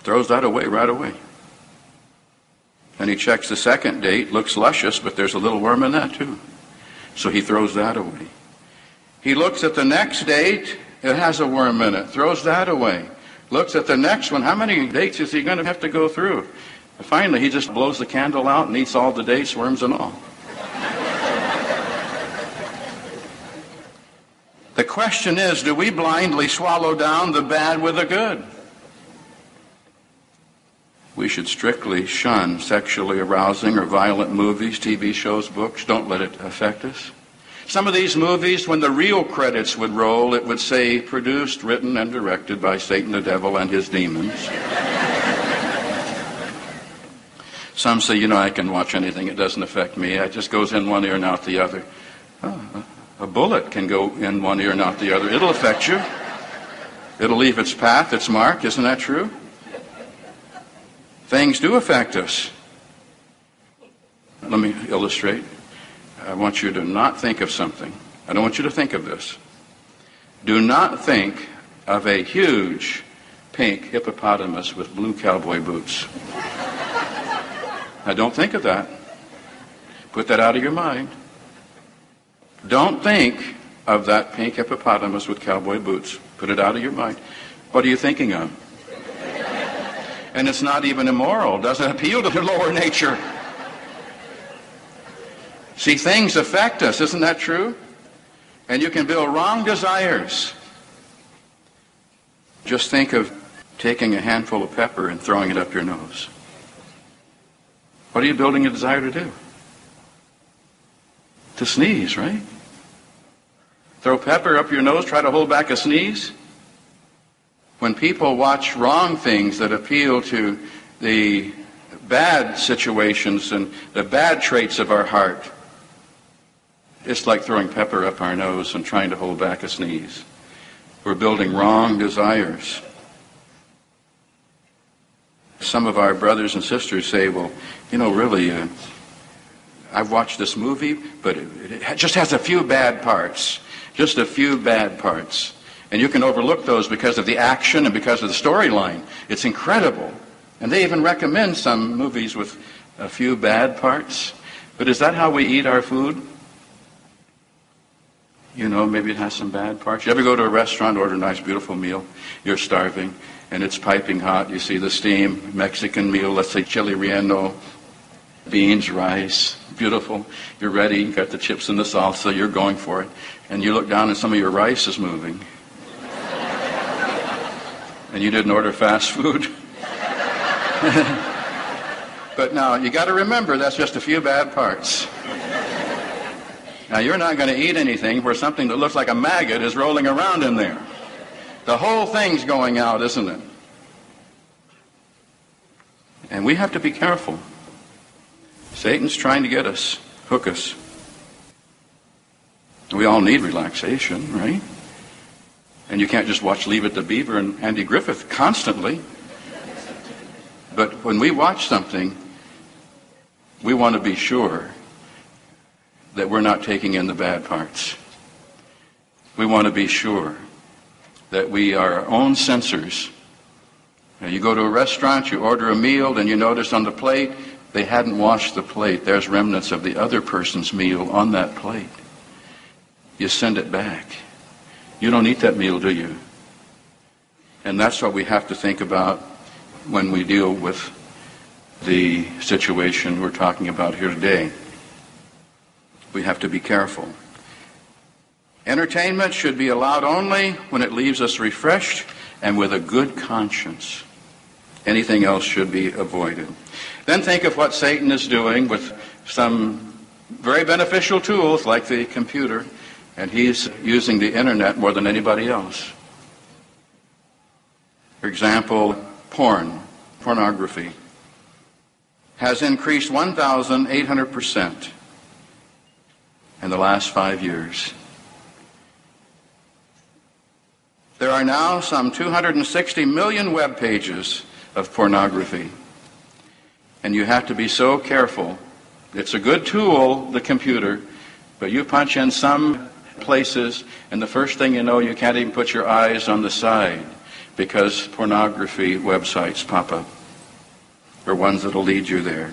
Throws that away right away. And he checks the second date, looks luscious, but there's a little worm in that too. So he throws that away. He looks at the next date, It has a worm in it. Throws that away. Looks at the next one. How many dates is he going to have to go through? And finally, he just blows the candle out and eats all the dates, worms and all. The question is, do we blindly swallow down the bad with the good? We should strictly shun sexually arousing or violent movies, TV shows, books. Don't let it affect us. Some of these movies, when the real credits would roll, it would say, produced, written, and directed by Satan the devil and his demons. Some say, you know, I can watch anything. It doesn't affect me. It just goes in one ear and out the other. Oh, a bullet can go in one ear and out the other. It'll affect you. It'll leave its path, its mark. Isn't that true? Things do affect us. Let me illustrate. I want you to not think of something. I don't want you to think of this. Do not think of a huge pink hippopotamus with blue cowboy boots. Now, don't think of that. Put that out of your mind. Don't think of that pink hippopotamus with cowboy boots. Put it out of your mind. What are you thinking of? And it's not even immoral. Doesn't appeal to the lower nature. See, things affect us. Isn't that true? And you can build wrong desires. Just think of taking a handful of pepper and throwing it up your nose. What are you building a desire to do? To sneeze, right? Throw pepper up your nose, try to hold back a sneeze. When people watch wrong things that appeal to the bad situations and the bad traits of our heart, it's like throwing pepper up our nose and trying to hold back a sneeze. We're building wrong desires. Some of our brothers and sisters say, well, you know, really, I've watched this movie, but it just has a few bad parts. Just a few bad parts. And you can overlook those because of the action and because of the storyline. It's incredible. And they even recommend some movies with a few bad parts. But is that how we eat our food? You know, maybe it has some bad parts. You ever go to a restaurant, order a nice, beautiful meal, you're starving, and it's piping hot. You see the steam, Mexican meal, let's say chili relleno, beans, rice, beautiful. You're ready, you've got the chips and the salsa, you're going for it. And you look down and some of your rice is moving. And you didn't order fast food. But now, you got to remember, that's just a few bad parts. Now, you're not going to eat anything where something that looks like a maggot is rolling around in there. The whole thing's going out, isn't it? And we have to be careful. Satan's trying to get us, hook us. We all need relaxation, right? And you can't just watch Leave It to Beaver and Andy Griffith constantly. But when we watch something, we want to be sure that we're not taking in the bad parts. We want to be sure that we are our own censors. Now, you go to a restaurant, you order a meal, and you notice on the plate, they hadn't washed the plate. There's remnants of the other person's meal on that plate. You send it back. You don't eat that meal, do you? And that's what we have to think about when we deal with the situation we're talking about here today. We have to be careful. Entertainment should be allowed only when it leaves us refreshed and with a good conscience. Anything else should be avoided. Then think of what Satan is doing with some very beneficial tools like the computer. And he's using the internet more than anybody else. For example, pornography, has increased 1,800% in the last 5 years. There are now some 260 million web pages of pornography. And you have to be so careful. It's a good tool, the computer, but you punch in some places, and the first thing you know, you can't even put your eyes on the side because pornography websites pop up, or ones that'll lead you there.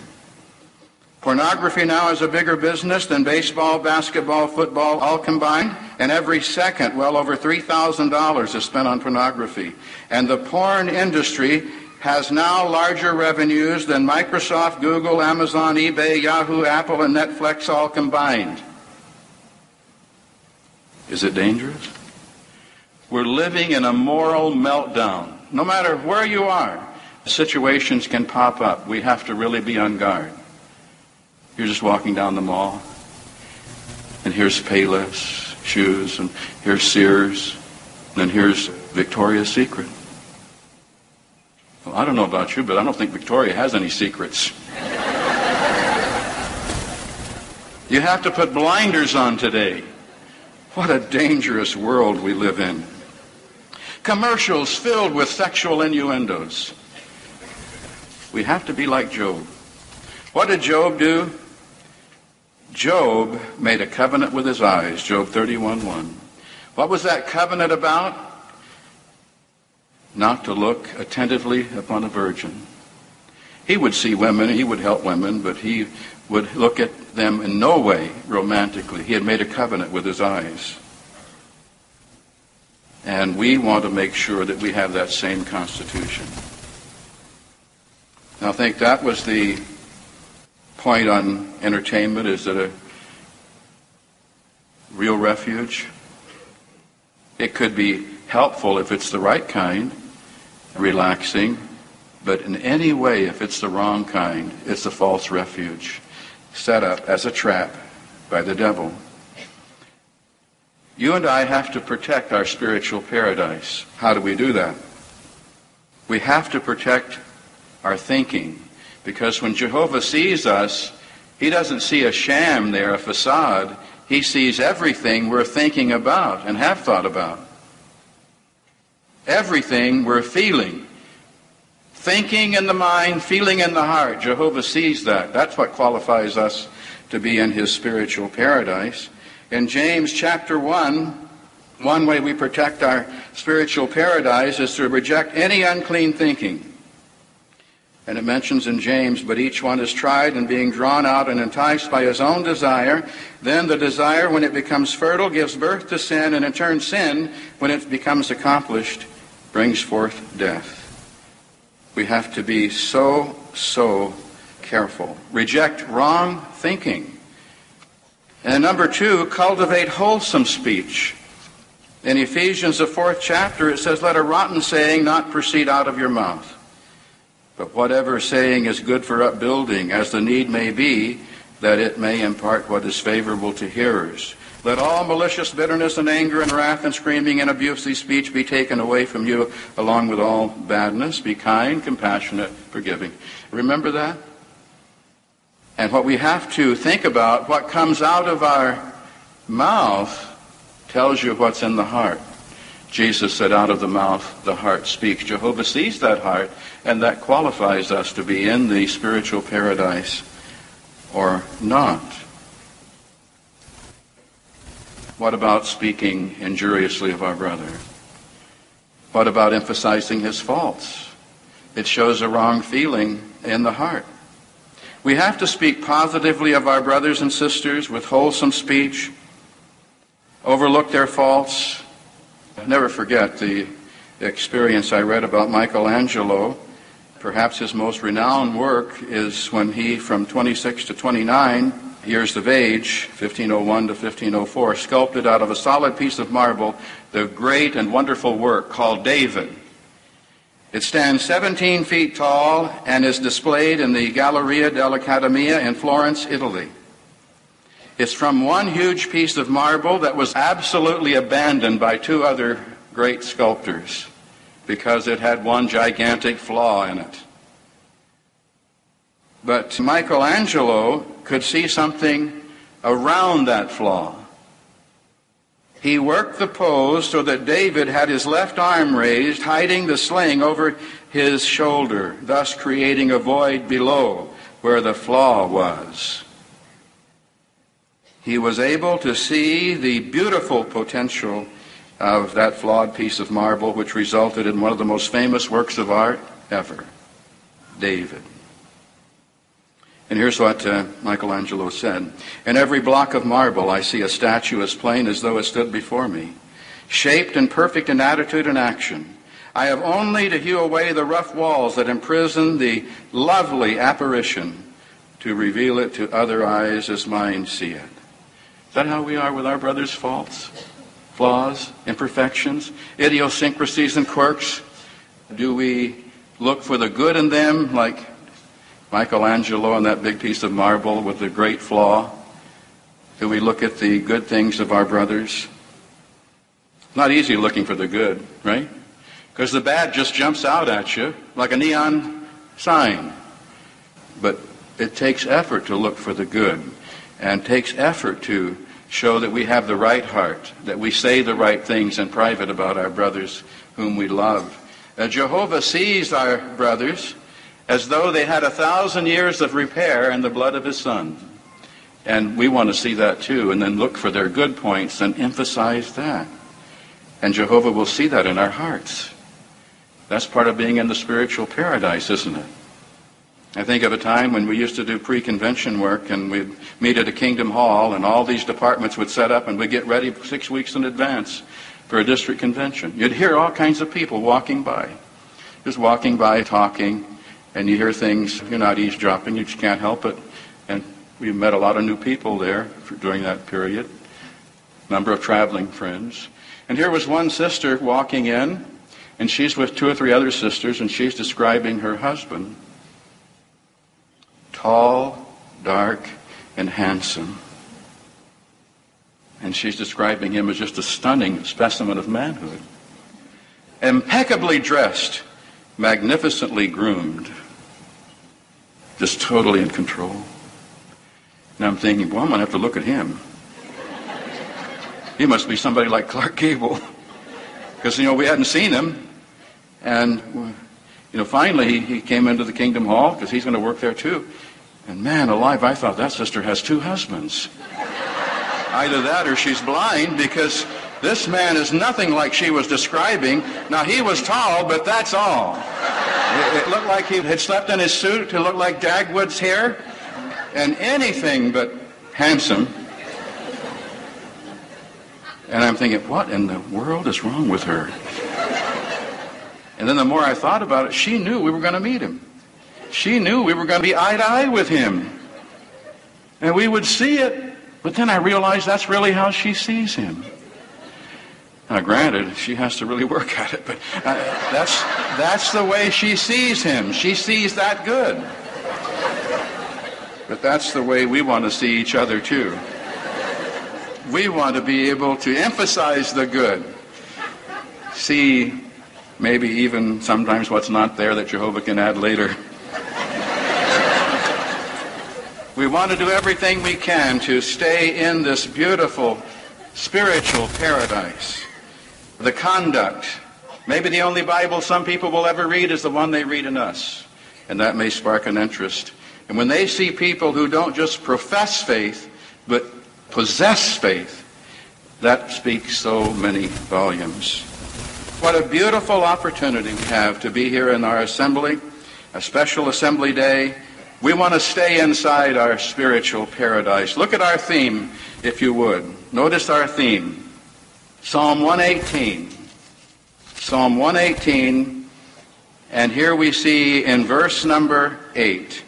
Pornography now is a bigger business than baseball, basketball, football, all combined. And every second, well over $3,000 is spent on pornography. And the porn industry has now larger revenues than Microsoft, Google, Amazon, eBay, Yahoo, Apple, and Netflix all combined. Is it dangerous? We're living in a moral meltdown. No matter where you are, situations can pop up. We have to really be on guard. You're just walking down the mall, and here's Payless shoes, and here's Sears, and here's Victoria's Secret. Well, I don't know about you, but I don't think Victoria has any secrets. You have to put blinders on today. What a dangerous world we live in. Commercials filled with sexual innuendos. We have to be like Job. What did Job do? Job made a covenant with his eyes, Job 31:1. What was that covenant about? Not to look attentively upon a virgin. He would see women, he would help women, but he would look at them in no way romantically. He had made a covenant with his eyes. And we want to make sure that we have that same constitution. Now, I think that was the point on entertainment. Is it a real refuge? It could be helpful if it's the right kind, relaxing, but in any way, if it's the wrong kind, it's a false refuge set up as a trap by the devil. You and I have to protect our spiritual paradise. How do we do that? We have to protect our thinking. Because when Jehovah sees us, he doesn't see a sham there, a facade. He sees everything we're thinking about and have thought about. Everything we're feeling. Thinking in the mind, feeling in the heart. Jehovah sees that. That's what qualifies us to be in his spiritual paradise. In James chapter 1, one way we protect our spiritual paradise is to reject any unclean thinking. And it mentions in James, but each one is tried and being drawn out and enticed by his own desire. Then the desire, when it becomes fertile, gives birth to sin, and in turn sin, when it becomes accomplished, brings forth death. We have to be so careful. Reject wrong thinking. And number two, cultivate wholesome speech. In Ephesians, the 4th chapter, it says, let a rotten saying not proceed out of your mouth. But whatever saying is good for upbuilding, as the need may be, that it may impart what is favorable to hearers. Let all malicious bitterness and anger and wrath and screaming and abusive speech be taken away from you, along with all badness. Be kind, compassionate, forgiving. Remember that? And what we have to think about, what comes out of our mouth tells you what's in the heart. Jesus said, out of the mouth, the heart speaks. Jehovah sees that heart, and that qualifies us to be in the spiritual paradise or not. What about speaking injuriously of our brother? What about emphasizing his faults? It shows a wrong feeling in the heart. We have to speak positively of our brothers and sisters with wholesome speech, overlook their faults. I'll never forget the experience I read about Michelangelo. Perhaps his most renowned work is when he, from 26 to 29 years of age, 1501 to 1504, sculpted out of a solid piece of marble the great and wonderful work called David. It stands 17 feet tall and is displayed in the Galleria dell'Accademia in Florence, Italy. It's from one huge piece of marble that was absolutely abandoned by two other great sculptors because it had one gigantic flaw in it. But Michelangelo could see something around that flaw. He worked the pose so that David had his left arm raised, hiding the sling over his shoulder, thus creating a void below where the flaw was. He was able to see the beautiful potential of that flawed piece of marble, which resulted in one of the most famous works of art ever, David. And here's what Michelangelo said. In every block of marble I see a statue as plain as though it stood before me, shaped and perfect in attitude and action. I have only to hew away the rough walls that imprison the lovely apparition to reveal it to other eyes as mine see it. Is that how we are with our brother's faults, flaws, imperfections, idiosyncrasies and quirks? Do we look for the good in them like Michelangelo on that big piece of marble with the great flaw? Do we look at the good things of our brothers? Not easy looking for the good, right? Because the bad just jumps out at you like a neon sign. But it takes effort to look for the good, and takes effort to show that we have the right heart, that we say the right things in private about our brothers whom we love. Jehovah sees our brothers as though they had 1,000 years of repair in the blood of his Son. And we want to see that too, and then look for their good points and emphasize that. And Jehovah will see that in our hearts. That's part of being in the spiritual paradise, isn't it? I think of a time when we used to do pre-convention work, and we'd meet at a Kingdom Hall, and all these departments would set up, and we'd get ready 6 weeks in advance for a district convention. You'd hear all kinds of people walking by, just walking by, talking, and you hear things, you're not eavesdropping, you just can't help it. And we met a lot of new people there during that period, number of traveling friends. And here was one sister walking in, and she's with 2 or 3 other sisters, and she's describing her husband. Tall, dark, and handsome. And she's describing him as just a stunning specimen of manhood. Impeccably dressed, magnificently groomed, just totally in control. And I'm thinking, well, I'm going to have to look at him. He must be somebody like Clark Gable. Because, we hadn't seen him. And, finally he came into the Kingdom Hall, because he's going to work there too. And man alive, I thought that sister has 2 husbands. Either that or she's blind, because this man is nothing like she was describing. Now, he was tall, but that's all. It looked like he had slept in his suit. It looked like Dagwood's hair. And anything but handsome. And I'm thinking, what in the world is wrong with her? And then the more I thought about it, she knew we were going to meet him. She knew we were going to be eye to eye with him. And we would see it. But then I realized that's really how she sees him. Now, granted, she has to really work at it, but that's the way she sees him. She sees that good. But that's the way we want to see each other, too. We want to be able to emphasize the good. See, maybe even sometimes what's not there that Jehovah can add later. We want to do everything we can to stay in this beautiful spiritual paradise. The conduct. Maybe the only Bible some people will ever read is the one they read in us. And that may spark an interest. And when they see people who don't just profess faith, but possess faith, that speaks so many volumes. What a beautiful opportunity we have to be here in our assembly, a special assembly day. We want to stay inside our spiritual paradise. Look at our theme, if you would. Notice our theme. Psalm 118. Psalm 118. And here we see in verse number 8.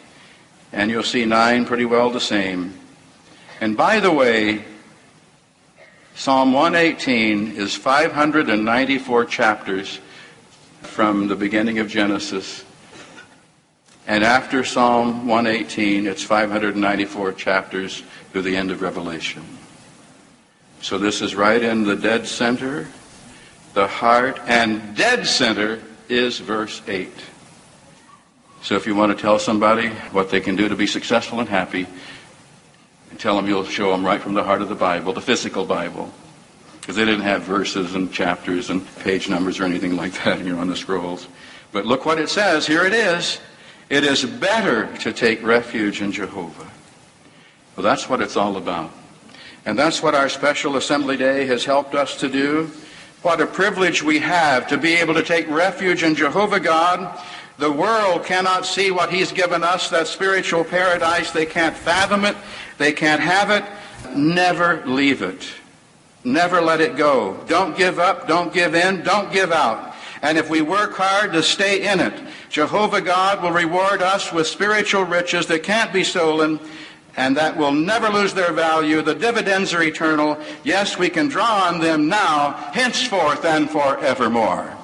And you'll see 9 pretty well the same. And by the way, Psalm 118 is 594 chapters from the beginning of Genesis. And after Psalm 118, it's 594 chapters through the end of Revelation. So this is right in the dead center, the heart, and dead center is verse 8. So if you want to tell somebody what they can do to be successful and happy, and tell them you'll show them right from the heart of the Bible, the physical Bible, because they didn't have verses and chapters and page numbers or anything like that on the scrolls. But look what it says. Here it is. It is better to take refuge in Jehovah. Well, that's what it's all about. And that's what our special assembly day has helped us to do. What a privilege we have to be able to take refuge in Jehovah God, The world cannot see what he's given us, that spiritual paradise. They can't fathom it. They can't have it. Never leave it. Never let it go. Don't give up. Don't give in. Don't give out. And if we work hard to stay in it, Jehovah God will reward us with spiritual riches that can't be stolen and that will never lose their value. The dividends are eternal. Yes, we can draw on them now, henceforth, and forevermore.